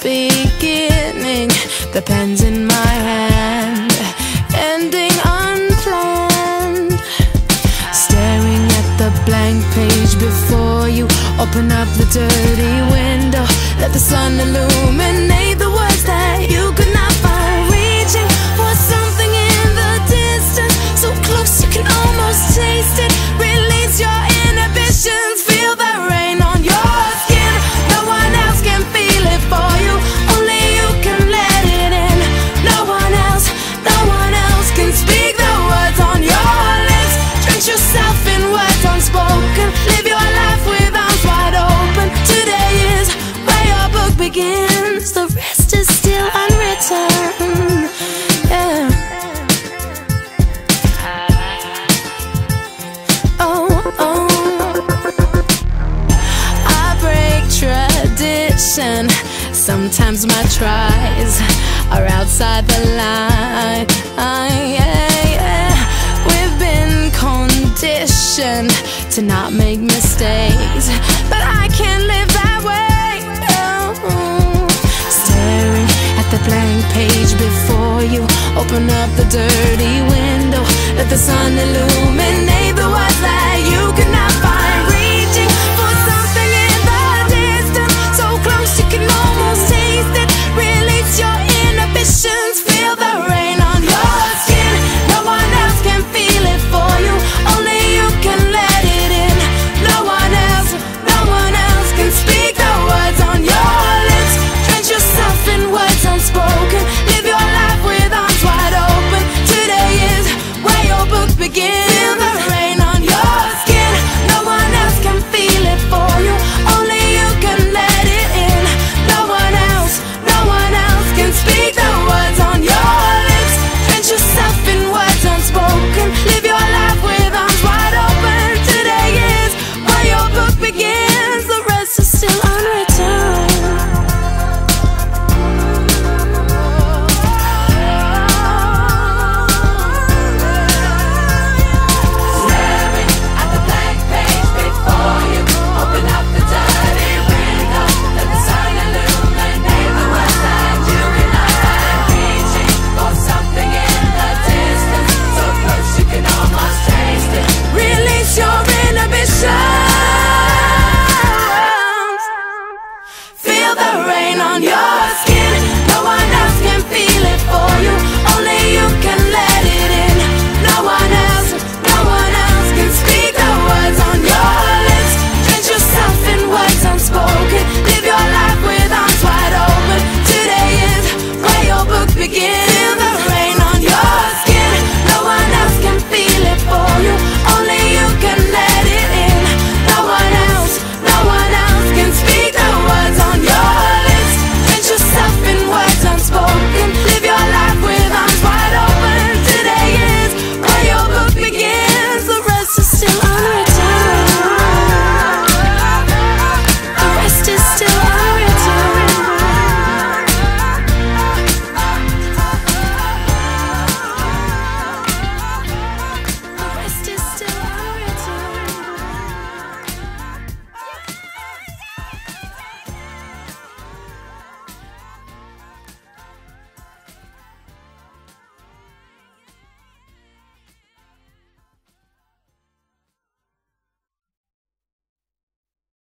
this beginning, the pen's in my hand, ending unplanned. Staring at the blank page before you, open up the dirty window, let the sun illuminate the words that you could not find. Reaching for something in the distance, so close you can almost taste it. Release your inhibitions, feel the rain on your skin. No one else can feel it for you, only you can let it in. No one else can speak the words on your lips. Drench yourself in words unspoken, live your life with arms wide open. Today is where your book begins, the rest is still unwritten. Yeah. Sometimes my tries are outside the line. We've been conditioned to not make mistakes, but I can't live that way. No. Staring at the blank page before you, open up the dirty window, let the sun illuminate the words that you could not find. Reaching for something in the distance, so close you can almost taste it. Release your inhibitions, feel the rain on your skin. No one else can feel it for you, only you can let it in. No one else can speak the words on your lips. Drench yourself in words unspoken, live your life with arms wide open. Today is where your book begins. Feel the rain on your skin, no one else can feel it for you, only you can let it in. No one else can speak the words on your lips. Drench yourself in words unspoken, live your life with arms wide open. Today is where your book begins, the rest is still unwritten. Feel the rain on your